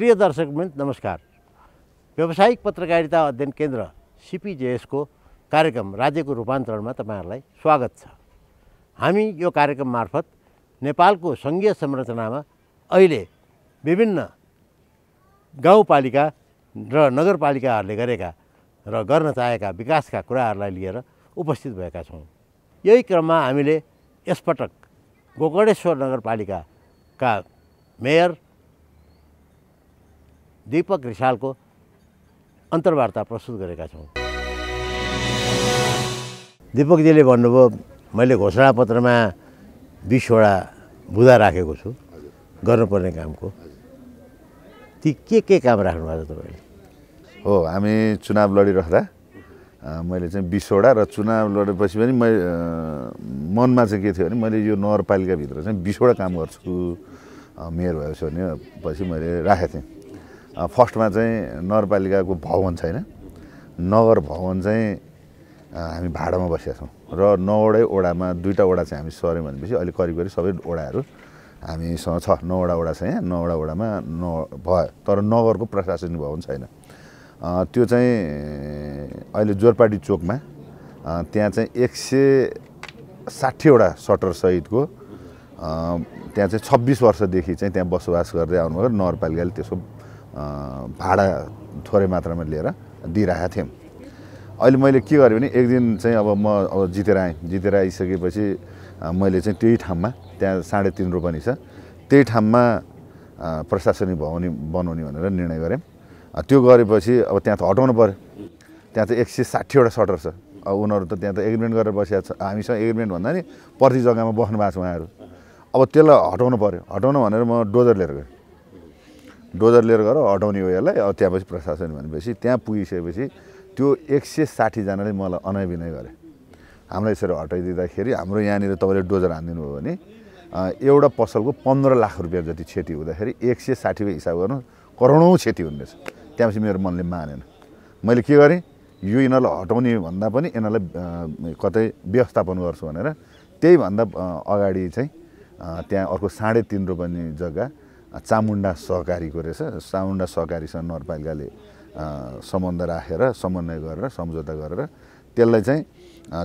प्रिय दर्शक मित्र नमस्कार। व्यावसायिक पत्रकारिता अध्ययन केन्द्र सीपीजेएस को कार्यक्रम राज्यको रूपान्तरणमा तपाईहरुलाई स्वागत छ। हामी यो कार्यक्रम मार्फत नेपालको संघीय संरचनामा अहिले विभिन्न गाउँपालिका र नगरपालिकाहरूले गरेका र गर्न चाहेका विकासका कुराहरूलाई लिएर उपस्थित भएका छौं। यही क्रममा हामीले यसपटक गोकर्णेश्वर नगरपालिकाका मेयर दीपक रिसालको अन्तर्वार्ता प्रस्तुत गरेका छौं। दीपकजीले भन्नुभयो मैले घोषणापत्रमा 20 वटा बुदा राखेको छु गर्नुपर्ने कामको, ती के काम राख्नु भएको छ तपाईले? हो, हामी चुनाव लडिरहँदा मैले चाहिँ 20 वटा र चुनाव लडेपछि पनि मनमा चाहिँ के थियो भने मैले यो नगरपालिकाभित्र चाहिँ 20 वटा काम गर्छु मेयर भएपछि भनेपछि मैले राखेको थिएँ। फर्स्टमा चाहिँ नगरपालिकाको भवन छैन, नगर भवन चाहिँ हामी भाडामा बसेका छौँ र 9वटै वडामा 2टा वडा चाहिँ हामी सर्यौँ भनेपछि अहिले करिब करिब सबै वडाहरू हामीसँग छ। 9वटा वडा छ, यहाँ 9वटा वडामा भयो, तर नगरको प्रशासनिक भवन छैन। त्यो चाहिँ अहिले जोरपाटी चोकमा त्यहाँ चाहिँ 160 वटा सटर सहितको त्यहाँ चाहिँ 26 वर्षदेखि चाहिँ त्यहाँ बसोबास गर्दै आउनुभयो। नगरपालिकाले त्यसको भाडा थोरै मात्रामा लिएर दिइरहेका थियौँ। अहिले मैले के गरेँ भने एक दिन चाहिँ अब म जितेर आएँ। जितेर आइसकेपछि मैले चाहिँ त्यही ठाउँमा त्यहाँ 3.5 रोपनी छ, त्यही ठाउँमा प्रशासनिक भवन बनाउने भनेर निर्णय गरेँ। त्यो गरेपछि अब त्यहाँ त हटाउनु पऱ्यो। त्यहाँ त 160 वटा सटर छ। अब उनीहरू त त्यहाँ त एग्रिमेन्ट गरेर बसेको छ, हामीसँग एग्रिमेन्ट भन्दा नि प्रति जग्गामा बस्नु भएको छ उहाँहरू। अब त्यसलाई हटाउनु पऱ्यो। हटाउनु भनेर म डोजर लिएर गएँ। डोजर लिएर गएर हटाउने हो यसलाई। अब त्यहाँपछि प्रशासन भनेपछि त्यहाँ पुगिसकेपछि त्यो 160 जनाले मलाई अनयविनय गरे। हामीलाई यसरी हटाइदिँदाखेरि हाम्रो यहाँनिर तपाईँले डोजर हानिदिनु भयो भने एउटा पसलको 15 लाख रुपियाँ जति क्षति हुँदाखेरि 160को हिसाब गर्नु करोडौँ क्षति हुने रहेछ। त्यहाँपछि मेरो मनले मानेन। मैले के गरेँ, यो यिनीहरूलाई हटाउने भन्दा पनि यिनीहरूलाई कतै व्यवस्थापन गर्छु भनेर त्यहीभन्दा अगाडि चाहिँ त्यहाँ अर्को 3.5 रोपनी जग्गा चामुण्डा सहकारीको रहेछ। चामुण्डा सहकारीसँग नगरपालिकाले सम्बन्ध राखेर समन्वय गरेर सम्झौता गरेर त्यसलाई चाहिँ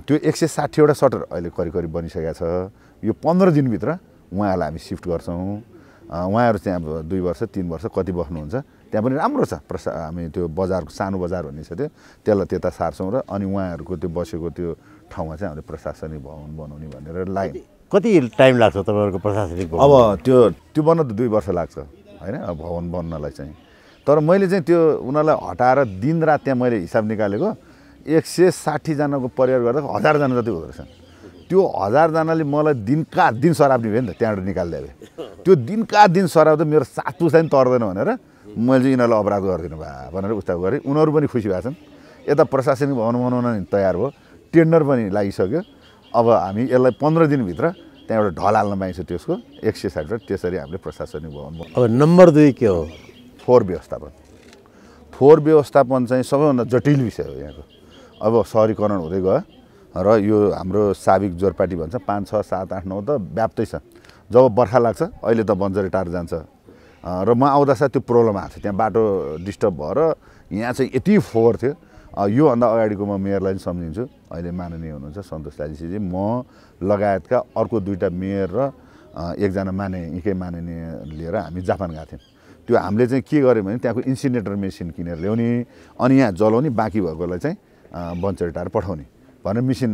त्यो 160 वटा सटर अहिले करिब करिब बनिसकेको छ। यो 15 दिनभित्र उहाँहरूलाई हामी सिफ्ट गर्छौँ। उहाँहरू त्यहाँ 2 वर्ष 3 वर्ष कति बस्नुहुन्छ। त्यहाँ पनि राम्रो छ प्रसा, हामी त्यो बजारको सानो बजार भन्ने छ त्यो, त्यसलाई त्यता सार्छौँ र अनि उहाँहरूको त्यो बसेको त्यो ठाउँमा चाहिँ हामीले प्रशासनिक भवन बनाउने भनेर लाग्यो। कति टाइम लाग्छ तपाईँहरूको प्रशासनिक भवन? अब त्यो बन्न त 2 वर्ष लाग्छ होइन भवन बन्नलाई चाहिँ। तर मैले चाहिँ त्यो उनीहरूलाई हटाएर दिनरात त्यहाँ मैले हिसाब निकालेको 160 जनाको परिवार गर्दा 1000 जना जति हुँदो रहेछन्। त्यो 1000 जनाले मलाई दिनका दिन सराप्ने भयो नि त, त्यहाँबाट निकाल्दै भए। त्यो दिनका दिन सराप्दा मेरो सातुसलाई पनि तर्दैन भनेर मैले चाहिँ यिनीहरूलाई अपराध गरिदिनु भयो भनेर उस्ता गरेँ। उनीहरू पनि खुसी भएको छन्। यता प्रशासनिक भवन बनाउन तयार भयो, टेन्डर पनि लागिसक्यो। अब हामी यसलाई 15 दिनभित्र त्यहाँ एउटा ढल हाल्न पाइन्छ त्यसको 160 त्यसरी हामीले प्रशासनिक भवन। अब नम्बर 2 के हो? फोहोर व्यवस्थापन। फोहोर व्यवस्थापन चाहिँ सबैभन्दा जटिल विषय हो यहाँको। अब सहरीकरण हुँदै गयो र यो हाम्रो साबिक जोरपाटी भन्छ 5, 6, 7, 8, 9 त व्याप्तै छ। जब बर्खा लाग्छ अहिले त बन्जरे टार जान्छ र म आउँदा साथ त्यो प्रब्लम आएको छ। त्यहाँ बाटो डिस्टर्ब भएर यहाँ चाहिँ यति फोहोर थियो। योभन्दा अगाडिको म मेयरलाई पनि सम्झिन्छु, अहिले माननीय हुनुहुन्छ सन्तोष लालीसीजी, म लगायतका अर्को 2टा मेयर र एकजना निकै माननीय लिएर हामी जापान गएको थियौँ। त्यो हामीले चाहिँ के गर्यौँ भने त्यहाँको इन्सिनेटर मेसिन किनेर ल्याउने अनि यहाँ जलाउने, बाँकी भएकोलाई चाहिँ बन्चरटार पठाउने भनेर मेसिन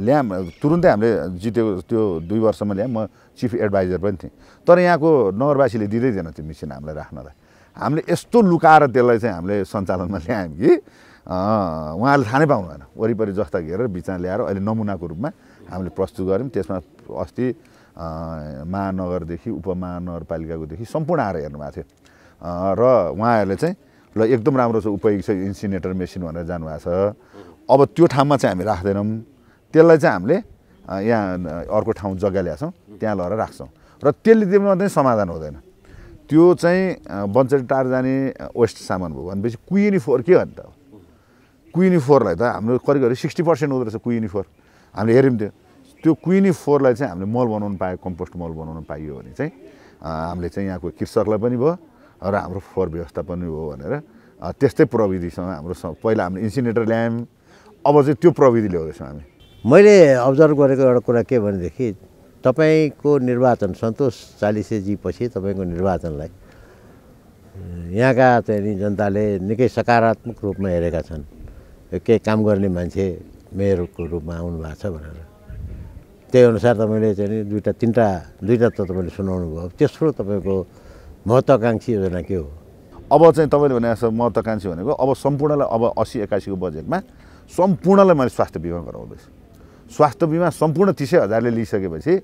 ल्याम। तुरुन्तै हामीले जितेको त्यो 2 वर्षमा ल्यायौँ। म चिफ एडभाइजर पनि थिएँ। तर यहाँको नगरवासीले दिँदै थिएन त्यो मेसिन हामीलाई राख्नलाई। हामीले यस्तो लुकाएर त्यसलाई चाहिँ हामीले सञ्चालनमा ल्यायौँ कि उहाँले थाहा नै पाउनु भएन। वरिपरि जस्ता घेरेर बिचमा ल्याएर अहिले नमुनाको रूपमा हामीले प्रस्तुत गऱ्यौँ। त्यसमा अस्ति महानगरदेखि उपमहानगरपालिकाकोदेखि सम्पूर्ण आएर हेर्नु भएको थियो र उहाँहरूले चाहिँ ल एकदम राम्रो छ, उपयोगी छ इन्सिनेटर मेसिन भनेर जानुभएको छ। अब त्यो ठाउँमा चाहिँ हामी राख्दैनौँ, त्यसलाई चाहिँ हामीले यहाँ अर्को ठाउँ जग्गा ल्याएछौँ, त्यहाँ लगेर राख्छौँ र त्यसले चाहिँ समाधान हुँदैन। त्यो चाहिँ बन्चरी टार जाने वेस्ट सामान भयो भनेपछि कुइनी फोहोर के हो नि त? कुइनी फोहोरलाई त हाम्रो करिब करिब 60% हुँदो रहेछ कुइनी फोहोर। हामीले हेऱ्यौँ त्यो कुइनी फोहोरलाई चाहिँ हामीले मल बनाउनु पायो, कम्पोस्ट मल बनाउनु पाइयो भने चाहिँ हामीले चाहिँ यहाँको कृषकलाई पनि भयो र हाम्रो फोहोर व्यवस्थापन हो भनेर त्यस्तै प्रविधिसँग हाम्रो पहिला हामीले इन्सिनेटर ल्यायौँ अब चाहिँ त्यो प्रविधि ल्याउँदैछौँ हामी। मैले अब्जर्भ गरेको एउटा कुरा के भनेदेखि तपाईको निर्वाचन सन्तोष चालिसेजी पछि तपाईको निर्वाचनलाई यहाँका चाहिँ जनताले निकै सकारात्मक रूपमा हेरेका छन्, केही काम गर्ने मान्छे मेयरको रूपमा आउनु भएको छ भनेर। त्यही अनुसार तपाईले चाहिँ दुईटा त तपाईले सुनाउनु भयो, तेस्रो तपाईको महत्त्वाकांक्षी योजना के हो? अब चाहिँ तपाईले भने जस्तो महत्त्वाकांक्षी भनेको अब सम्पूर्णलाई अब 80-81 को बजेटमा सम्पूर्णलाई मैले स्वास्थ्य बीमा गराउँदैछु। स्वास्थ्य बीमा सम्पूर्ण 30,000 ले लिइसकेपछि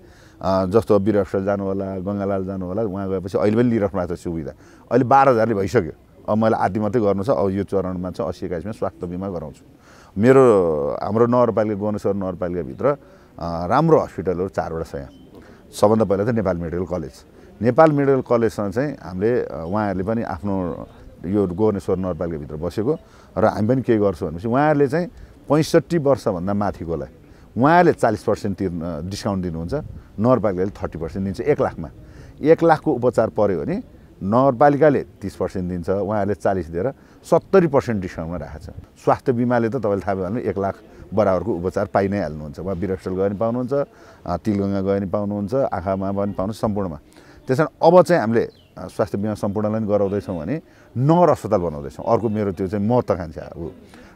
जस्तो बिरह जानुहोला, गङ्गालाल जानुहोला उहाँ गएपछि अहिले पनि लिइराख्नु भएको छ सुविधा, अहिले 12,000 ले भइसक्यो। अब मलाई आदि मात्रै गर्नु छ, अब यो चरणमा चाहिँ 80-81 स्वास्थ्य बीमा गराउँछु। मेरो हाम्रो नगरपालिका गोर्नश्वर नगरपालिकाभित्र राम्रो हस्पिटलहरू 4वटा छ। यहाँ सबभन्दा पहिला चाहिँ नेपाल मेडिकल कलेजसँग चाहिँ हामीले उहाँहरूले पनि आफ्नो यो गोर्नेश्वर नगरपालिकाभित्र बसेको र हामी पनि के गर्छौँ भनेपछि उहाँहरूले चाहिँ 65 वर्षभन्दा माथिकोलाई उहाँहरूले 40% डिस्काउन्ट दिनुहुन्छ, नगरपालिकाले 30% दिन्छ। 1 लाखमा 1 लाखको उपचार पर्यो भने नगरपालिकाले 30% दिन्छ, उहाँहरूले 40 दिएर 70% डिस्काउन्टमा राखेको छ। स्वास्थ्य बीमाले त तपाईँले थाहा भयो 1 लाख बराबरको उपचार पाइ नै हाल्नुहुन्छ। उहाँ बिरक्सल गए पनि पाउनुहुन्छ, तिलगङ्गा गए पनि पाउनुहुन्छ, आँखामा पनि पाउनुहुन्छ, सम्पूर्णमा। त्यस कारण अब चाहिँ हामीले स्वास्थ्य बीमा सम्पूर्णलाई पनि गराउँदैछौँ भने नगर अस्पताल बनाउँदैछौँ। अर्को मेरो त्यो चाहिँ महत्त्वाकांक्षा हो।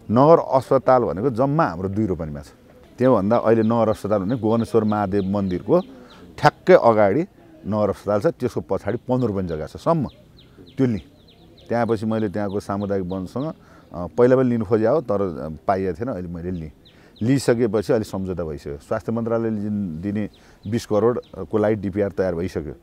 नगर अस्पताल भनेको जम्मा हाम्रो 2 रोपनीमा छ, त्योभन्दा अहिले नगर अस्पताल भने गोर्नश्वर महादेव मन्दिरको ठ्याक्कै अगाडि नगर अस्पताल छ, त्यसको पछाडि 15 रोपनी जग्गा छ सम्म त्यो नि। त्यहाँपछि मैले त्यहाँको सामुदायिक वनसँग पहिला पनि लिनु खोजे हो तर पाइएको थिएन, अहिले मैले लिइसकेपछि अहिले सम्झौता भइसक्यो। स्वास्थ्य मन्त्रालयले दिने 20 करोडको लागि DPR तयार भइसक्यो।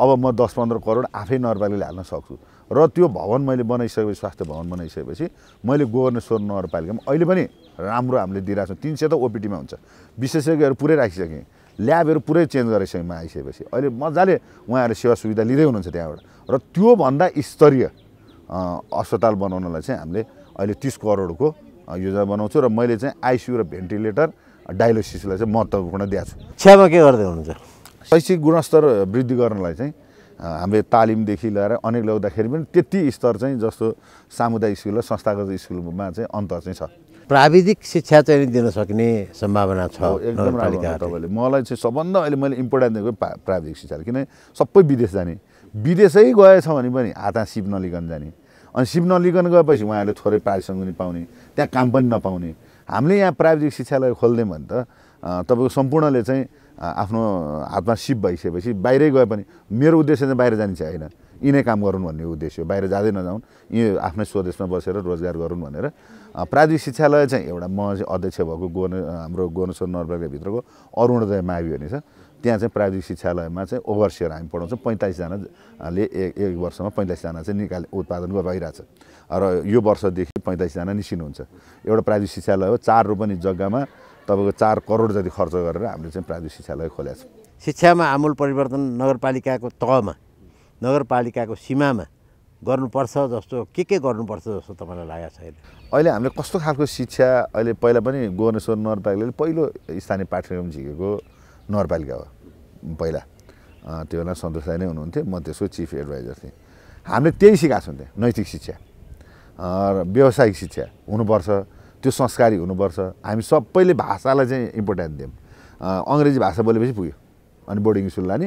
अब म 10-15 करोड आफै नगरपालिकाले हाल्न सक्छु र त्यो भवन मैले बनाइसकेपछि स्वास्थ्य भवन बनाइसकेपछि मैले गोर्नश्वर नगरपालिकामा अहिले पनि राम्रो हामीले दिइरहेको छौँ। 300 त OPD मा हुन्छ, विशेषज्ञहरू पुरै राखिसकेँ, ल्याबहरू पुरै चेन्ज गरिसकेमा आइसकेपछि अहिले मजाले उहाँहरू सेवा सुविधा लिँदै हुनुहुन्छ त्यहाँबाट। र त्योभन्दा स्तरीय अस्पताल बनाउनलाई चाहिँ हामीले अहिले 30 करोडको योजना बनाउँछु र मैले चाहिँ ICU र भेन्टिलेटर डायलिसिसलाई चाहिँ महत्त्वपूर्ण दिएको छु। शिक्षामा के गर्दै हुनुहुन्छ? शैक्षिक गुणस्तर वृद्धि गर्नलाई चाहिँ हामीले तालिमदेखि लिएर अनेक ल्याउँदाखेरि पनि त्यति स्तर चाहिँ जस्तो सामुदायिक स्कुल र संस्थागत स्कुलमा चाहिँ अन्तर चाहिँ छ। प्राविधिक शिक्षा चाहिँ दिन सकिने सम्भावना छ एकदम तपाईँले। मलाई चाहिँ सबभन्दा अहिले मैले इम्पोर्टेन्ट दिएको प्राविधिक शिक्षाले, किनभने सबै विदेश जाने, विदेशै गएछ भने पनि हाता सिप नलिकन जाने, अनि सिप नलिकन गएपछि उहाँहरूले थोरै पारिश्रमिक पनि पाउने, त्यहाँ काम पनि नपाउने। हामीले यहाँ प्राविधिक शिक्षालाई खोल्दैँ भने त तपाईँको सम्पूर्णले चाहिँ आफ्नो हातमा सिप भइसकेपछि बाहिरै गए पनि मेरो उद्देश्य चाहिँ बाहिर जाने चाहिँ होइन, यिनै काम गरौँ भन्ने उद्देश्य हो। बाहिर जाँदै नजाउन्, यी आफ्नै स्वदेशमा बसेर रोजगार गरौँ भनेर प्राविधिक शिक्षालाई चाहिँ एउटा म चाहिँ अध्यक्ष भएको हाम्रो गोर्नश्वर नगरपालिकाभित्रको अरुणोदय मावि भन्ने छ, त्यहाँ चाहिँ प्राविधिक शिक्षालयमा चाहिँ ओभरसियर हामी पढाउँछौँ। 45 जनाले एक वर्षमा 45 जना चाहिँ उत्पादन भइरहेछ र यो वर्षदेखि 45 जना निस्किनुहुन्छ। एउटा प्राविधिक शिक्षालय हो, 4 रोपनी जग्गामा तपाईँको 4 करोड जति खर्च गरेर हामीले चाहिँ प्राविधिक शिक्षालय खोलेको छौँ। शिक्षामा आमूल परिवर्तन नगरपालिकाको तहमा, नगरपालिकाको सीमामा गर्नुपर्छ जस्तो के गर्नुपर्छ जस्तो तपाईँलाई लागेको छैन? अहिले हामीले कस्तो खालको शिक्षा, अहिले पहिला पनि गोर्नश्वर नगरपालिकाले पहिलो स्थानीय पाठ्यक्रम झिकेको नगरपालिका हो। पहिला त्यो बेला सन्तोष दाइ नै हुनुहुन्थ्यो, म त्यसको चिफ एडभाइजर थिएँ। हामीले त्यही सिकाएको छौँ, त्यहाँ नैतिक शिक्षा र व्यावसायिक शिक्षा हुनुपर्छ, त्यो संस्कारी हुनुपर्छ। हामी सबैले भाषालाई चाहिँ इम्पोर्टेन्ट दियौँ, अङ्ग्रेजी भाषा बोलेपछि पुग्यो, अनि बोर्डिङ स्कुल लाने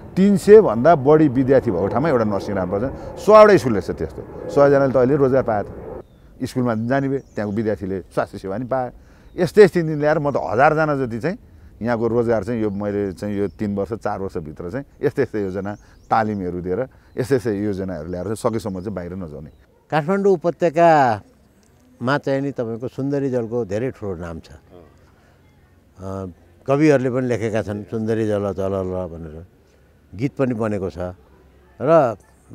300 भन्दा बढी विद्यार्थी भएको ठाउँमा एउटा नर्सिङ राख्नुपर्छ। 100 वटा स्कुलले छ त्यस्तो, 100 जनाले त अहिले रोजगार पाए, स्कुलमा जाने भए, त्यहाँको विद्यार्थीले स्वास्थ्य सेवा पनि पाए। यस्तै यस्तै दिन ल्याएर म त 1000 जना जति चाहिँ यहाँको रोजगार चाहिँ यो मैले चाहिँ यो 3-4 वर्षभित्र चाहिँ यस्तै यस्तै योजना तालिमहरू दिएर यस्तै यस्तै योजनाहरू ल्याएर चाहिँ सकेसम्म चाहिँ बाहिर नजाउने। काठमाडौँ उपत्यकामा चाहिँ नि तपाईँको सुन्दरी जलको धेरै ठुलो नाम छ, कविहरूले पनि लेखेका छन् सुन्दरी जल जल भनेर, गीत पनि बनेको छ र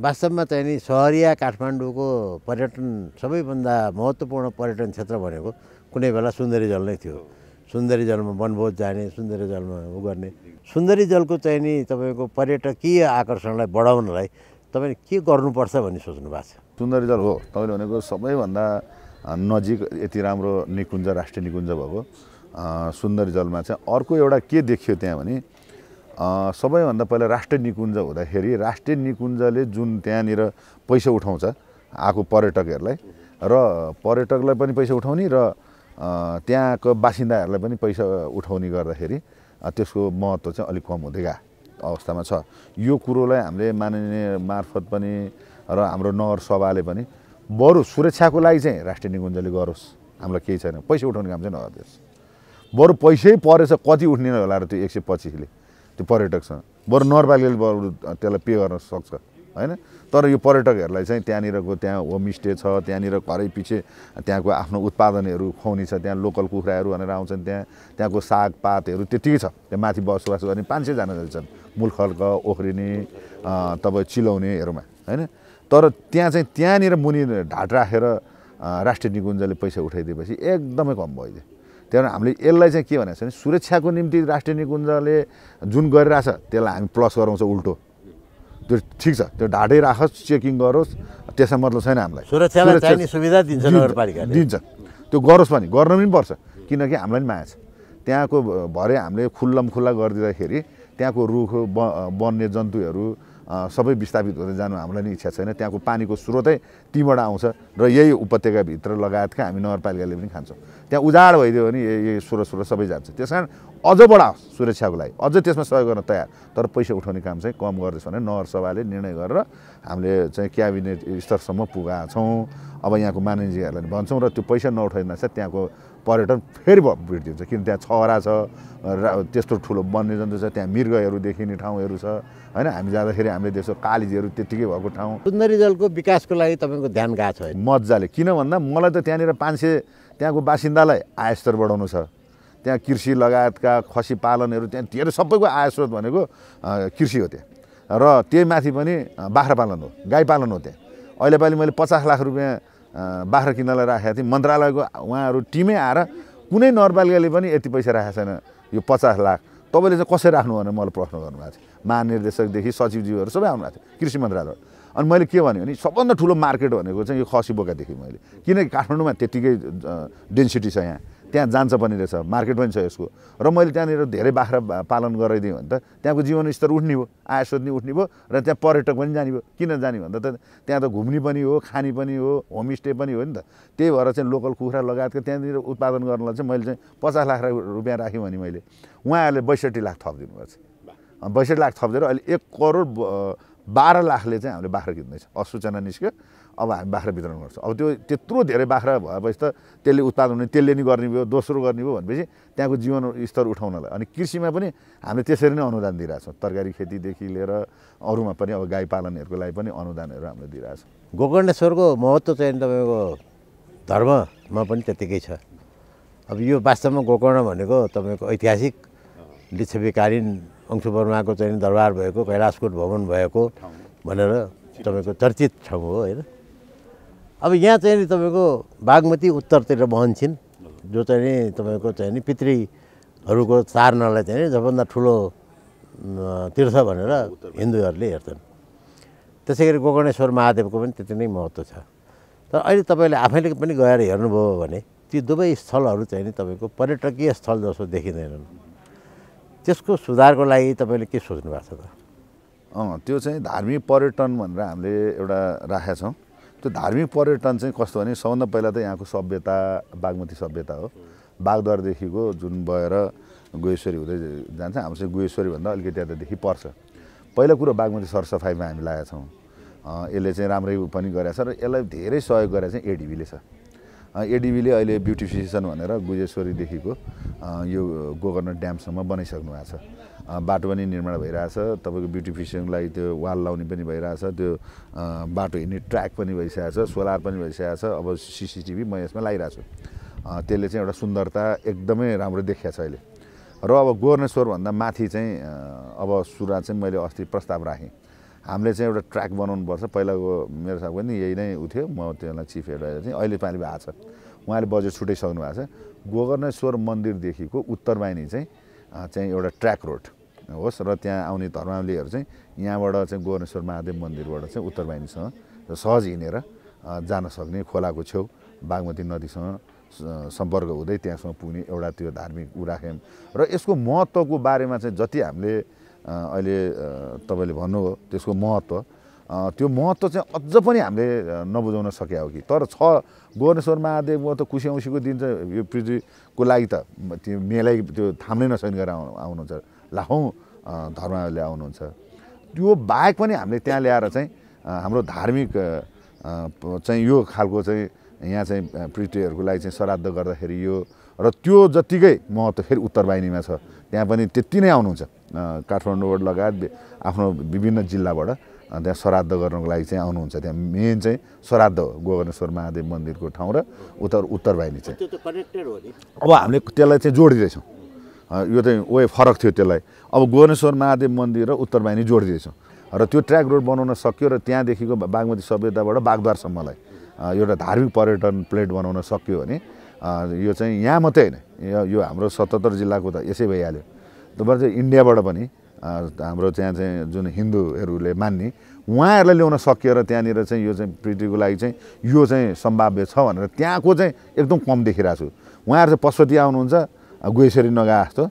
वास्तवमा चाहिँ नि सहरिया काठमाडौँको पर्यटन सबैभन्दा महत्त्वपूर्ण पर्यटन क्षेत्र भनेको कुनै बेला सुन्दरी जल नै थियो। सुन्दरी जलमा वनभोज जाने, सुन्दरी जलमा उ गर्ने, सुन्दरी जलको चाहिँ नि तपाईको पर्यटकीय आकर्षणलाई बढाउनलाई तपाईले के गर्नुपर्छ भन्ने सोच्नु भएको छ? सुन्दरी जल हो तपाईले भनेको सबैभन्दा नजिक यति राम्रो निकुञ्ज, राष्ट्रिय निकुञ्ज भएको सुन्दरी जलमा चाहिँ अर्को एउटा के देखियो त्यहाँ भने सबैभन्दा पहिला राष्ट्रिय निकुञ्ज हुँदाखेरि राष्ट्रिय निकुञ्जले जुन त्यहाँनिर पैसा उठाउँछ आएको पर्यटकहरूलाई र पर्यटकलाई पनि पैसा उठाउने र त्यहाँको बासिन्दाहरूलाई पनि पैसा उठाउने गर्दाखेरि त्यसको महत्त्व चाहिँ अलिक कम हुँदै गएको अवस्थामा छ। यो कुरोलाई हामीले माननीय मार्फत पनि र हाम्रो नगर सभाले पनि बरु सुरक्षाको लागि चाहिँ राष्ट्रिय निकुञ्जले गरोस्, हामीलाई केही छैन, पैसा उठाउने काम चाहिँ नगरिदियोस्। बरु पैसै परेछ कति उठ्ने होला र त्यो 125ले त्यो पर्यटकसँग बरु नगरपालिकाले बरु त्यसलाई पे गर्न सक्छ हैन। तर यो पर्यटकहरूलाई चाहिँ त्यहाँनिरको त्यहाँ होमस्टे छ, त्यहाँनिर घरै पछि त्यहाँको आफ्नो उत्पादनहरू खुवाउने छ, त्यहाँ लोकल कुखुराहरू भनेर आउँछन्, त्यहाँको सागपातहरू त्यतिकै छ। त्यहाँ माथि बसोबास गर्ने 500 जना छन् मूल खर्क ओख्रिने तपाईँ चिलाउनेहरूमा हैन। तर त्यहाँ चाहिँ त्यहाँनिर मुनि ढाट राखेर राष्ट्रिय निकुञ्जले पैसा उठाइदिएपछि एकदमै कम भइदियो। त्यहाँ हामीले यसलाई चाहिँ के भनेको छ भने सुरक्षाको निम्ति राष्ट्रिय निकुञ्जले जुन गरिरहेछ त्यसलाई हामी प्लस गराउँछ उल्टो। त्यो ठिक छ, त्यो ढाडै राखोस्, चेकिङ गरोस्, त्यसमा मतलब छैन। हामीलाई सुरक्षालाई चाहिने सुविधा दिन्छ नगरपालिकाले, दिन्छ, त्यो गरोस् पनि, गर्न पनि पर्छ, किनकि हामीलाई पनि माया छ। त्यहाँको भरे हामीले खुल्लमखुल्ला गरिदिँदाखेरि त्यहाँको रुख वन्य जन्तुहरू सबै विस्थापित हुँदै जानु हामीलाई नि इच्छा छैन। त्यहाँको पानीको स्रोतै तीबाट आउँछ र यही उपत्यकाभित्र लगायतका हामी नगरपालिकाले पनि खान्छौँ। त्यहाँ उजाड भइदियो भने यही स्रोत सबै जान्छ। त्यस कारण अझ बढाओस् सुरक्षाको लागि, अझ त्यसमा सहयोग गर्न तयार, तर पैसा उठाउने काम चाहिँ कम गर्दैछ भने नगर सभाले निर्णय गरेर हामीले चाहिँ क्याबिनेट स्तरसम्म पुगाएको छौँ। अब यहाँको मानिसहरूलाई भन्छौँ र त्यो पैसा नउठाइदिँदा चाहिँ त्यहाँको पर्यटन फेरि भेटिदिन्छ, किन त्यहाँ छहरा छ, त्यस्तो ठुलो वन्यजन्तु छ, त्यहाँ मृगहरू देखिने ठाउँहरू छ हैन। हामी जाँदाखेरि हामीले देख्छौँ कालिजहरू त्यत्तिकै भएको ठाउँ। सुन्दरी जलको विकासको लागि तपाईँको ध्यान गएको छ मजाले, किन भन्दा मलाई त त्यहाँनिर 500 त्यहाँको बासिन्दालाई आयस्तर बढाउनु छ। त्यहाँ कृषि लगायतका खसी पालनहरू त्यहाँ धेरै सबैको आयस्रोत भनेको कृषि हो त्यहाँ, र त्यही माथि पनि बाख्रा पालन हो, गाई पालन हो त्यहाँ। अहिले पालि मैले 50 लाख रुपियाँ बाख्रा किन्नलाई राखेको थिएँ। मन्त्रालयको उहाँहरू टिमै आएर कुनै नगरपालिकाले पनि यति पैसा राखेको छैन। यो 50 लाख तपाईँले चाहिँ कसरी राख्नु भनेर मलाई प्रश्न गर्नुभएको थियो। महानिर्देशकदेखि सचिवज्यूहरू सबै आउनुभएको थियो कृषि मन्त्रालय। अनि मैले के भन्यो भने सबभन्दा ठुलो मार्केट भनेको चाहिँ यो खसी बोकादेखि मैले, किनकि काठमाडौँमा त्यत्तिकै डेन्सिटी छ, यहाँ त्यहाँ जान्छ पनि रहेछ, मार्केट पनि छ यसको। र मैले त्यहाँनिर धेरै बाख्रा पालन गराइदिएँ भने त त्यहाँको जीवनस्तर उठ्ने भयो, आयस्रोत नि उठ्ने भयो, र त्यहाँ पर्यटक पनि जाने भयो। किन जाने भन्दा त त्यहाँ त घुम्ने पनि हो, खाने पनि हो, होमस्टे पनि हो नि त। त्यही भएर चाहिँ लोकल कुखुरा लगायतका त्यहाँनिर उत्पादन गर्नलाई चाहिँ मैले चाहिँ 50 लाख रुपियाँ राखेँ भने मैले उहाँहरूले 62 लाख थपिदिनुपर्छ। 62 लाख थपिदिएर अहिले 1,12 लाखले चाहिँ हामीले बाख्रा किन्दैछ। सूचना निस्क्यो, अब हामी बाख्रा वितरण गर्छौँ। अब त्यो त्यत्रो धेरै बाख्रा भएपछि त त्यसले उत्पादन हुने, त्यसले नि गर्ने भयो, दोस्रो गर्ने भयो भनेपछि त्यहाँको जीवन स्तर उठाउनलाई। अनि कृषिमा पनि हामीले त्यसरी नै अनुदान दिइरहेछौँ, तरकारी खेतीदेखि लिएर अरूमा पनि। अब गाई पालनहरूको लागि पनि अनुदानहरू हामीले दिइरहेछौँ। गोकर्णेश्वरको महत्त्व चाहिँ तपाईँको धर्ममा पनि त्यत्तिकै छ। अब यो वास्तवमा गोकर्ण भनेको तपाईँको ऐतिहासिक लिच्छवीकालीन अंशुवर्माको चाहिँ दरबार भएको, कैलाशकोट भवन भएको भनेर तपाईँको चर्चित ठाउँ हो होइन। अब यहाँ चाहिँ नि तपाईँको बागमती उत्तरतिर बहन्छन्, जो चाहिँ नि तपाईँको चाहिँ नि पितृहरूको चारनालाई चाहिँ नि सबभन्दा ठुलो तीर्थ भनेर हिन्दूहरूले हेर्छन्। त्यसै गरी गोकर्णेश्वर महादेवको पनि त्यति नै महत्त्व छ। तर अहिले तपाईँले आफैले पनि गएर हेर्नुभयो भने ती दुवै स्थलहरू चाहिँ नि तपाईँको पर्यटकीय स्थल जस्तो देखिँदैनन्। त्यसको सुधारको लागि तपाईँले के सोच्नु भएको छ त? त्यो चाहिँ धार्मिक पर्यटन भनेर हामीले एउटा राखेका छौँ। त्यो धार्मिक पर्यटन चाहिँ कस्तो भने सबभन्दा पहिला त यहाँको सभ्यता बागमती सभ्यता हो, बागद्वारदेखिको जुन भएर गुह्यश्वरी हुँदै जान्छ। हाम्रो चाहिँ गुह्यश्वरीभन्दा अलिकति यतादेखि पर्छ। पहिला कुरो बागमती सरसफाइमा हामी लागेका छौँ, यसले चाहिँ राम्रै पनि गरेछ र यसलाई धेरै सहयोग गरेर चाहिँ एडिबीले छ। एडिबीले अहिले ब्युटिफिकेसन भनेर गुह्यश्वरीदेखिको यो गोकर्ण ड्यामसम्म बनाइसक्नु भएको छ। बाटो पनि निर्माण भइरहेछ, तपाईँको ब्युटिफिकेसनको लागि त्यो वाल लाउने पनि भइरहेछ, त्यो बाटो हिँड्ने ट्र्याक पनि भइसकेको छ, सोलर पनि भइसकेको छ। अब CCTV म यसमा लगाइरहेको छु, त्यसले चाहिँ एउटा सुन्दरता एकदमै राम्रो देखिएको छ अहिले। र अब गोकर्णेश्वरभन्दा माथि चाहिँ अब सुरुवात चाहिँ मैले अस्ति प्रस्ताव राखेँ, हामीले चाहिँ एउटा ट्र्याक बनाउनु पर्छ पहिलाको मेरो साहब पनि यही नै उथ्यो म त्यसलाई चीफ एडभाइजर चाहिँ अहिले पानी भएको छ उहाँले बजेट छुटाइसक्नु भएको छ गोकर्णेश्वर मन्दिरदेखिको उत्तरबाहिनी चाहिँ एउटा ट्र्याक रोड होस् र त्यहाँ आउने धर्मावलीहरू चाहिँ यहाँबाट चाहिँ गोकर्णेश्वर महादेव मन्दिरबाट चाहिँ उत्तरबाहिनीसँग सहज हिँडेर जान सक्ने खोलाको छेउ बागमती नदीसँग सम्पर्क हुँदै त्यहाँसम्म पुग्ने एउटा त्यो धार्मिक उ राख्यौं र यसको महत्त्वको बारेमा चाहिँ जति हामीले अहिले तपाईले भन्नुभयो त्यसको महत्त्व त्यो महत्त्व चाहिँ अझ पनि हामीले नबुझाउन सकेका हो कि तर छ गोर्नेश्वर महादेवको त कुशेऔसीको दिन चाहिँ यो पृथ्वीको लागि त त्यो मेलाई त्यो थाम्नै नसक्ने गरेर आउनुहुन्छ लाखौं धर्मले आउनुहुन्छ त्यो बाहेक पनि हामीले त्यहाँ ल्याएर चाहिँ हाम्रो धार्मिक चाहिँ यो खालको चाहिँ यहाँ चाहिँ पृथ्वीहरुको लागि चाहिँ श्राद्ध गर्दाखेरि यो र त्यो जतिकै महत्त्व फेरि उत्तरबाहिनीमा छ त्यहाँ पनि त्यति नै आउनुहुन्छ काठमाडौँबाट लगायत आफ्नो विभिन्न जिल्लाबाट त्यहाँ श्राद्ध गर्नको लागि चाहिँ आउनुहुन्छ त्यहाँ मेन चाहिँ श्राद्ध हो गोकर्णेश्वर महादेव मन्दिरको ठाउँ र उत्तरबाहिनी चाहिँ त्यो त कनेक्टेड हो नि अब हामीले त्यसलाई चाहिँ जोडिदैछौँ यो चाहिँ ओए फरक थियो त्यसलाई अब गोकर्णेश्वर महादेव मन्दिर र उत्तरबाहिनी जोडिदैछौँ र त्यो ट्र्याक रोड बनाउन सकियो र त्यहाँदेखिको बागमती सभ्यताबाट बागद्वारसम्मलाई एउटा धार्मिक पर्यटन प्लेट बनाउन सक्यो भने यो चाहिँ यहाँ मात्रै हैन यो हाम्रो 77 जिल्लाको त यसै भइहाल्यो तब चाहिँ इन्डियाबाट पनि हाम्रो त्यहाँ चाहिँ जुन हिन्दूहरूले मान्ने उहाँहरूलाई ल्याउन सकियो र त्यहाँनिर चाहिँ यो चाहिँ पृथ्वीको लागि चाहिँ यो चाहिँ सम्भाव्य छ भनेर त्यहाँको चाहिँ एकदम कम देखिरहेको छु उहाँहरू चाहिँ पशुपति आउनुहुन्छ गुह्यश्वरी नगा जस्तो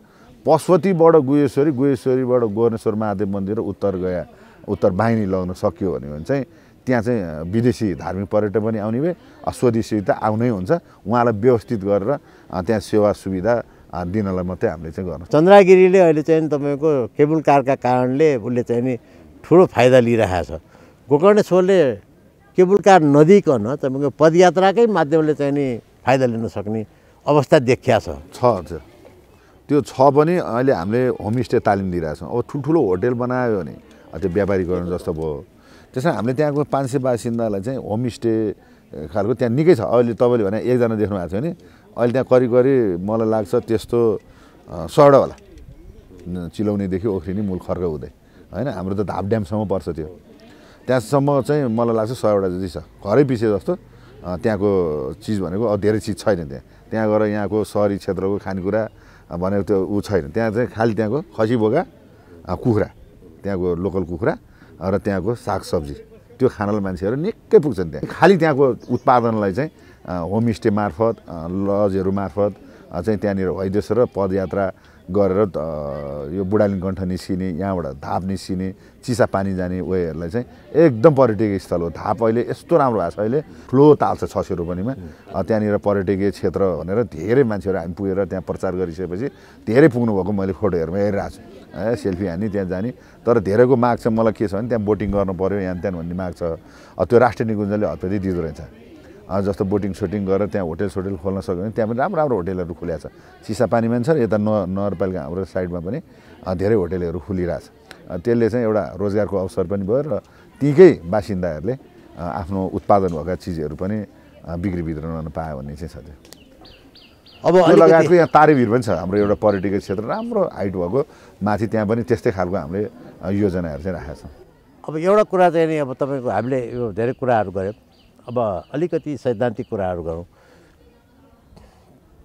पशुपतिबाट गुह्यश्वरी गुह्यश्वरीबाट गोर्नेश्वर महादेव मन्दिर र उत्तरबाहिनी लगाउन सकियो भने चाहिँ त्यहाँ चाहिँ विदेशी धार्मिक पर्यटक पनि आउने भए स्वदेशी त आउनै हुन्छ उहाँलाई व्यवस्थित गरेर त्यहाँ सेवा सुविधा दिनलाई मात्रै हामीले चाहिँ गर्नु चन्द्रगिरीले अहिले चाहिँ तपाईको केबल कारका कारणले उले चाहिँ नि ठूलो फाइदा लिइरहेछ गोकर्णेश्वरले केबल कार नदिकन तपाईको पदयात्राकै माध्यमले चाहिँ नि फाइदा लिन सक्ने अवस्था देखिया छ त्यो छ पनि अहिले हामीले होमस्टे तालिम दिइरहेछौं अब ठूलठूलो होटल बनायो भने त्यो व्यापारीकरण जस्तो भयो त्यसमा हामीले त्यहाँको 500 बासिन्दालाई चाहिँ होमस्टे खालको त्यहाँ निकै छ अहिले तपाईले भने एकजना देख्नु भएको छ नि अहिले त्यहाँ करिकरी मलाई लाग्छ त्यस्तो 100 होला चिलौनीदेखि ओखरिनी मूल खर्क हुँदै हैन हाम्रो त धाप ड्यामसम्म पर्छ त्यो त्यहाँसम्म चाहिँ मलाई लाग्छ 100 जति छ घरै पिछे जस्तो त्यहाँको चीज भनेको अब धेरै चीज छैन त्यहाँ त्यहाँ गएर यहाँको सहरी क्षेत्रको खानेकुरा भनेको त्यो उ छैन त्यहाँ चाहिँ खाली त्यहाँको खसी बोका कुखुरा त्यहाँको लोकल कुखुरा र त्यहाँको सागसब्जी त्यो खानाले मान्छेहरु निकै पुग्छन् त्यहाँ खाली त्यहाँको उत्पादनलाई चाहिँ होमस्टे मार्फत लजहरु मार्फत चाहिँ त्यहाँनिर भइदेश र पदयात्रा गरेर यो बुढालिङ कण्ठ निस्किने यहाँबाट धाप निस्किने चिसा पानी जाने उयोहरुलाई चाहिँ एकदम पर्यटकीय स्थल हो धाप अहिले यस्तो राम्रो भएको छ अहिले फ्लो ताल छ 600 रुपैयाँमा त्यहाँनिर पर्यटकीय क्षेत्र भनेर धेरै मान्छेहरु हामी पुगेर त्यहाँ प्रचार गरिसकेपछि धेरै पुग्नु भएको मैले फोटोहरुमा हेरिरहेछु सेल्फी हान्ने त्यहाँ जाने तर धेरैको माग छ मलाई के छ भने त्यहाँ बोटिङ गर्नु पर्यो यहाँ त्यहाँ भन्ने माग छ त्यो राष्ट्रिय निकुञ्जले हतपति दिँदो रहेछ जस्तो बोटिङ सुटिङ गरेर त्यहाँ होटल सोटल खोल्न सक्यो भने त्यहाँ पनि राम्रो राम्रो होटलहरू खुलेको छ चिसापानी पनि छ यता नगरपालिका हाम्रो साइडमा पनि धेरै होटलहरू खुलिरहेछ त्यसले चाहिँ एउटा रोजगारको अवसर पनि भयो र तीकै बासिन्दाहरूले आफ्नो उत्पादन भएका चिजहरू पनि बिक्री वितरण गर्न पाए भन्ने चाहिँ छ अब लगायतको यहाँ तारेभिर पनि छ हाम्रो एउटा पर्यटकीय क्षेत्र राम्रो हाइट भएको माथि त्यहाँ पनि त्यस्तै खालको हामीले योजनाहरू चाहिँ राखेका छौँ अब एउटा कुरा चाहिँ नि अब तपाईको हामीले यो धेरै कुराहरू गर्यौं अब अलिकति सैद्धान्तिक कुराहरू गरौँ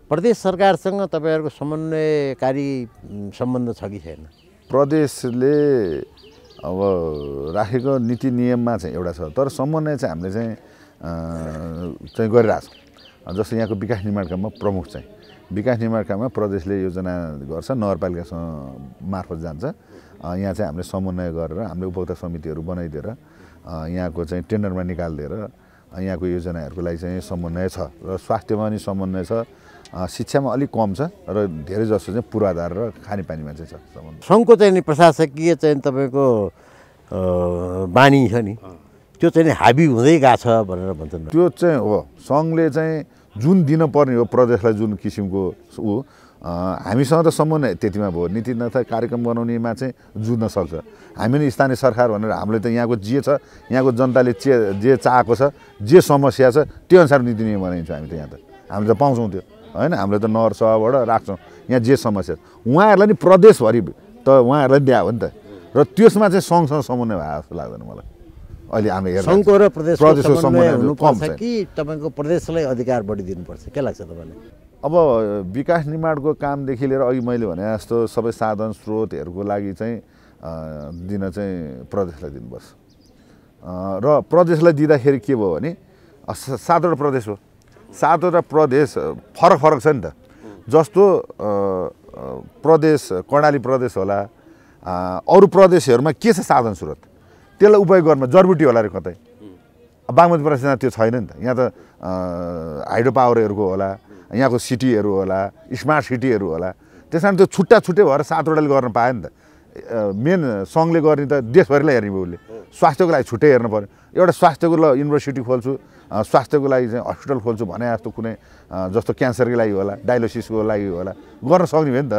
प्रदेश सरकारसँग तपाईहरुको समन्वयकारी सम्बन्ध छ कि छैन प्रदेशले अब राखेको नीति नियममा चाहिँ एउटा छ तर समन्वय चाहिँ हामीले चाहिँ गरिरहेछौँ जस्तो यहाँको विकास निर्माण काममा प्रमुख चाहिँ विकास निर्माण काममा प्रदेशले योजना गर्छ नगरपालिकासँग मार्फत जान्छ यहाँ चाहिँ हामीले समन्वय गरेर हामीले उपभोक्ता समितिहरू बनाइदिएर यहाँको चाहिँ टेन्डरमा निकालिदिएर यहाँको योजनाहरूको लागि चाहिँ समन्वय छ र स्वास्थ्यमा पनि समन्वय छ शिक्षामा अलिक कम छ र धेरै जसो चाहिँ पूर्वाधार र खानेपानीमा चाहिँ छ समन्वय सङ्घको चाहिँ नि प्रशासकीय चाहिँ तपाईको बानी छ नि त्यो चाहिँ हाबी हुँदै गएको छ भनेर भन्छन् त्यो चाहिँ हो सङ्घले चाहिँ जुन दिनुपर्ने हो प्रदेशलाई जुन किसिमको ऊ हामीसँग त समन्वय त्यतिमा भयो नीति तथा कार्यक्रम बनाउनेमा चाहिँ जुझ्न सक्छ हामी नै स्थानीय सरकार भनेर हामीले त यहाँको जे छ यहाँको जनताले जे चाहेको छ जे समस्या छ त्यो अनुसार नीति नियम बनाइन्छ हामी त यहाँ त हामीले त पाउँछौँ त्यो हैन हामीले त नगर सभाबाट राख्छौँ यहाँ जे समस्या उहाँहरूलाई नि प्रदेशभरि त उहाँहरूलाई ल्यायो नि त र त्यसमा चाहिँ सँगसँग समन्वय भए जस्तो लाग्दैन मलाई अहिले हामी हेर्दै सँगको र प्रदेशको समन्वय हुनु पर्छ कि तपाईको प्रदेशलाई अधिकार बढी दिनु पर्छ के लाग्छ तपाईलाई अब विकास निर्माणको काम देखि लिएर अघि मैले भने जस्तो सबै साधन स्रोतहरुको लागि चाहिँ दिन चाहिँ प्रदेशलाई दिनुपर्छ र प्रदेशलाई दिदाखेरि के भयो भने सातवटा प्रदेश हो सातवटा प्रदेश फरक फरक छ नि त जस्तो प्रदेश कर्णाली प्रदेश होला अरु प्रदेशहरुमा के छ साधन स्रोत त्यसलाई उपयोग गर्न जर्बुटी होला रे कतै बागमती प्रदेशमा त्यो छैन नि त यहाँ त हाइड्रो पावरहरुको होला यहाँको सिटीहरु होला स्मार्ट सिटीहरु होला त्यसकारण त्यो छुट्टा छुट्टै भएर सातवटाले गर्न पाए नि त मेन संघले गर्ने त देशभरिलाई हेर्ने भोले स्वास्थ्यको लागि छुट्टै हेर्नु पर्यो एउटा स्वास्थ्यको ल युनिभर्सिटी खोल्छु स्वास्थ्यको लागि चाहिँ अस्पताल खोल्छु भने जस्तो कुनै जस्तो क्यान्सरको लागि होला डायलिसिसको लागि होला गर्न सक्ने भए नि त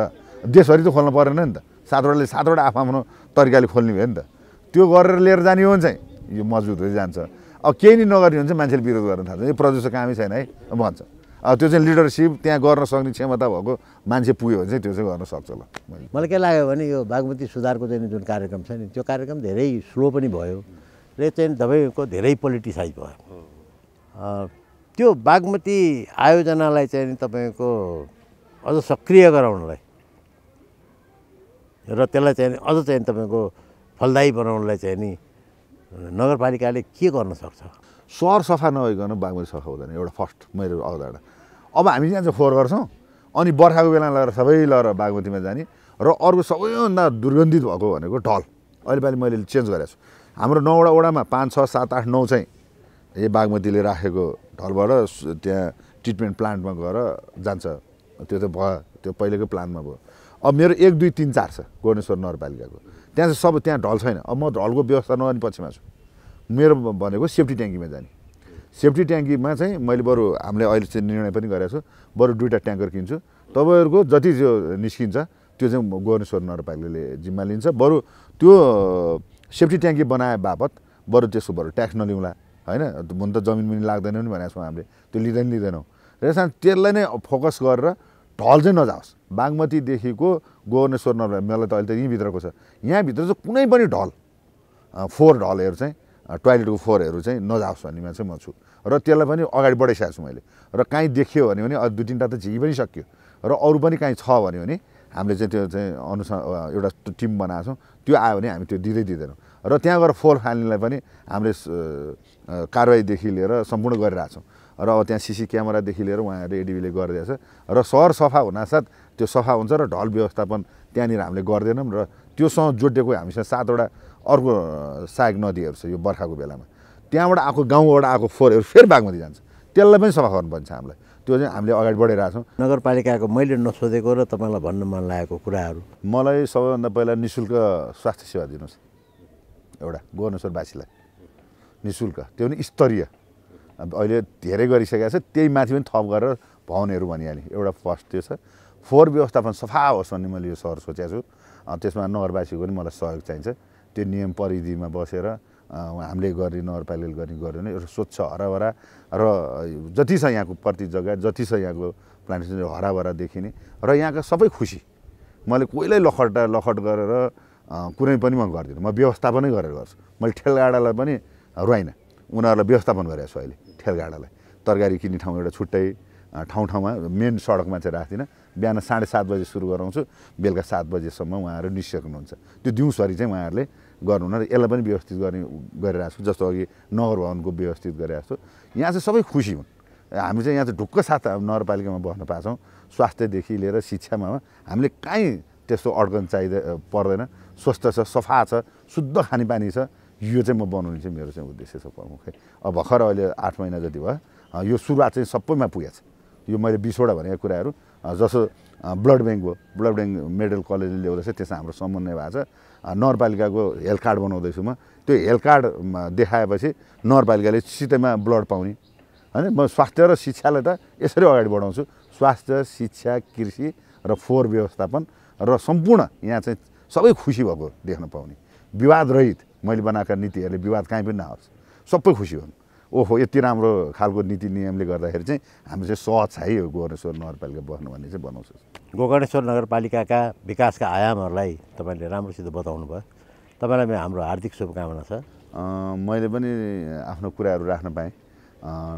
देशभरि त खोल्न परेन नि त सातवटाले सातवटा आफ्नो तरिकाले खोल्ने भए नि त त्यो गरेर लिएर जाने हो भने चाहिँ यो मजबुत हुँदै जान्छ अब केही नै नगर्ने हो भने चाहिँ मान्छेले विरोध गर्न थाल्छ यो प्रदेशको कामै छैन है भन्छ त्यो चाहिँ लिडरशिप त्यहाँ गर्न सक्ने क्षमता भएको मान्छे पुग्यो भने चाहिँ त्यो चाहिँ गर्न सक्छ ल मलाई के लाग्यो भने यो बागमती सुधारको चाहिँ जुन कार्यक्रम छ नि त्यो कार्यक्रम धेरै स्लो पनि भयो र चाहिँ तपाईँको धेरै पोलिटिसाइज भयो त्यो बागमती आयोजनालाई चाहिँ तपाईँको अझ सक्रिय गराउनलाई र त्यसलाई चाहिँ अझ चाहिँ तपाईँको फलदायी बनाउनलाई चाहिँ नि नगरपालिकाले के गर्न सक्छ सहर सफा नभइकन बागमती सफा हुँदैन एउटा फर्स्ट मेरो अवधारणा अब हामी यहाँ चाहिँ फोहोर गर्छौँ अनि बर्खाको बेला लगेर सबै लगेर बागमतीमा जाने र अर्को सबैभन्दा दुर्गन्धित भएको भनेको ढल अहिले पालि मैले चेन्ज गरेको छु हाम्रो 9वटा वडामा 5 6 7 8 9 चाहिँ ए बागमतीले राखेको ढलबाट त्यहाँ ट्रिटमेन्ट प्लान्टमा गएर जान्छ त्यो त भयो त्यो पहिलेको प्लानमा भयो अब मेरो 1 2 3 4 छ गोर्णेश्वर नगरपालिकाको त्यहाँ चाहिँ सब त्यहाँ ढल छैन अब म ढलको व्यवस्था नगर्ने पक्षमा छु मेरो भनेको सेफ्टी ट्याङ्कीमा जाने सेफ्टी ट्याङ्कीमा चाहिँ मैले बरु हामीले अहिले चाहिँ निर्णय पनि गरेको छु बरु 2टा ट्याङ्कर किन्छु तपाईहरुको जति जो निस्किन्छ त्यो चाहिँ गोर्णेश्वर नगरपालिकाले जिम्मा लिन्छ बरु त्यो सेफ्टी ट्याङ्की बनाए बापत बरु त्यसको बरु ट्याक्स नलिउँला हैन हुन त जमिन पनि लाग्दैन नि भनेको छौँ हामीले त्यो लिँदैनौँ त्यसकारण त्यसलाई नै फोकस गरेर ढल चाहिँ नजाओस् बागमतीदेखिको गोर्णेश्वर नगरपालिका मलाई त अहिले त यहीँभित्रको छ यहाँभित्र चाहिँ कुनै पनि ढल फोहोर ढलहरु चाहिँ टोयलेटको फोहोरहरु चाहिँ नजाओस् भन्नेमा चाहिँ म छु र त्यसलाई पनि अगाडि बढाइसकेको छु मैले र काहीँ देखियो भन्यो भने 2 3 टा त झिकी पनि सक्यो र अरू पनि काहीँ छ भन्यो भने हामीले चाहिँ त्यो चाहिँ अनुसन्धान एउटा टिम बनाएको छौँ त्यो आयो भने हामी त्यो दिँदैनौँ र त्यहाँ गएर फोहोर फाल्नेलाई पनि हामीले कारवाहीदेखि लिएर सम्पूर्ण गरिरहेको छौँ र अब त्यहाँ सिसी क्यामेरादेखि लिएर उहाँहरू एडिबीले गरिरहेछ र सहर सफा हुनासाथ त्यो सफा हुन्छ र ढल व्यवस्थापन त्यहाँनिर हामीले गर्दैनौँ र त्योसँग जोडिएको हामीसँग 7वटा अर्को सहायक नदीहरु छ यो बर्खाको बेलामा त्यहाँबाट आको गाउँबाट आको फोहोरहरु फेरि बागमती जान्छ त्यसलाई पनि सफा गर्नुपर्छ हामीलाई त्यो चाहिँ हामीले अगाडि बढाइरहेको छौँ नगरपालिकाको मैले नसोधेको र तपाईलाई भन्न मन लागेको कुराहरु मलाई सबैभन्दा पहिला निशुल्क स्वास्थ्य सेवा दिनुस् एउटा गोर्णेश्वरवासीलाई निशुल्क त्यो पनि स्तरीय अहिले धेरै गरिसकेको छ त्यही माथि पनि थप गरेर भवनहरु भनिहाले एउटा फर्स्ट त्यो छ फोहोर व्यवस्थापन सफा होस् भन्ने मैले यो सहर सोचेको छु त्यसमा नगरवासीको पनि मलाई सहयोग चाहिन्छ त्यो नियम परिधिमा बसेर हामीले गर्ने नगरपालिकाले गर्ने गऱ्यो भने एउटा स्वच्छ हराभरा र जति छ यहाँको प्रति जग्गा जति छ यहाँको प्लान्टेसन हराभरा देखिने र यहाँका सबै खुसी मैले कोहीलाई लखट गरेर कुनै पनि म गर्दिनँ म व्यवस्थापनै गरेर गर्छु मैले ठेलगाडालाई पनि रुवाइनँ उनीहरूलाई व्यवस्थापन गरेको छु अहिले ठेलगाडालाई तरकारी किन्ने ठाउँ एउटा छुट्टै ठाउँमा मेन सडकमा चाहिँ राख्दिनँ बिहान 7:30 बजे सुरु गराउँछु बेलुका 7 बजेसम्म उहाँहरू निस्किनुहुन्छ त्यो दिउँसरी चाहिँ उहाँहरूले गर्नुहुन्न र यसलाई पनि व्यवस्थित गर्ने गरिरहेको छु जस्तो अघि नगर भवनको व्यवस्थित गरिरहेको छु यहाँ चाहिँ सबै खुसी हुन् हामी चाहिँ यहाँ चाहिँ ढुक्क साथ नगरपालिकामा बस्न पाएछौँ स्वास्थ्यदेखि लिएर शिक्षामा हामीले काहीँ त्यस्तो अड्कन चाहिँदै पर्दैन स्वस्थ छ सफा छ शुद्ध खानेपानी छ यो चाहिँ म बनाउने चाहिँ मेरो चाहिँ उद्देश्य छ प्रमुख अब भर्खर अहिले 8 महिना जति भयो यो सुरुवात चाहिँ सबैमा पुगेको छ यो मैले 20वटा भनेको कुराहरु जसो ब्लड बैंक हो ब्लड बैंक मेडिकल कलेजले ल्याउँदैछ त्यसमा हाम्रो समन्वय भएको छ नगरपालिकाको हेल्थ कार्ड बनाउँदैछु म त्यो हेल्थ कार्ड देखाएपछि नगरपालिकाले सिधैमा ब्लड पाउने हैन म स्वास्थ्य र शिक्षालाई त यसरी अगाडि बढाउँछु स्वास्थ्य शिक्षा कृषि र फोहोर व्यवस्थापन र सम्पूर्ण यहाँ चाहिँ सबै खुसी भएको देख्न पाउने विवाद रहित मैले बनाएका नीतिहरुले विवाद काहीँ पनि नआओस् सबै खुसी हुन् ओहो यति राम्रो खालको नीति नियमले गर्दाखेरि चाहिँ हामी चाहिँ सहज छ है यो गोर्णेश्वर नगरपालिका बस्नु भन्ने चाहिँ बनाउँछ गोर्णेश्वर नगरपालिकाका विकासका आयामहरुलाई तपाईले राम्रोसित बताउनु भयो तपाईलाई हाम्रो हार्दिक शुभकामना छ। मैले पनि आफ्नो कुराहरू राख्न पाएँ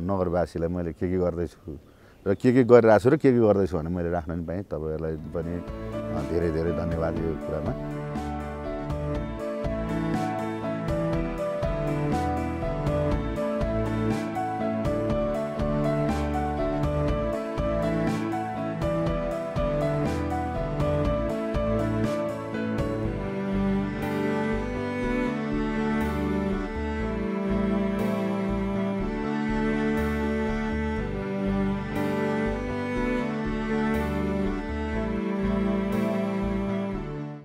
नगरवासीलाई मैले के गर्दैछु र के गरिरहेछु र के गर्दैछु भने मैले राख्न पनि पाएँ। तपाईहरुलाई पनि धेरै धेरै धन्यवाद यो कुरामा।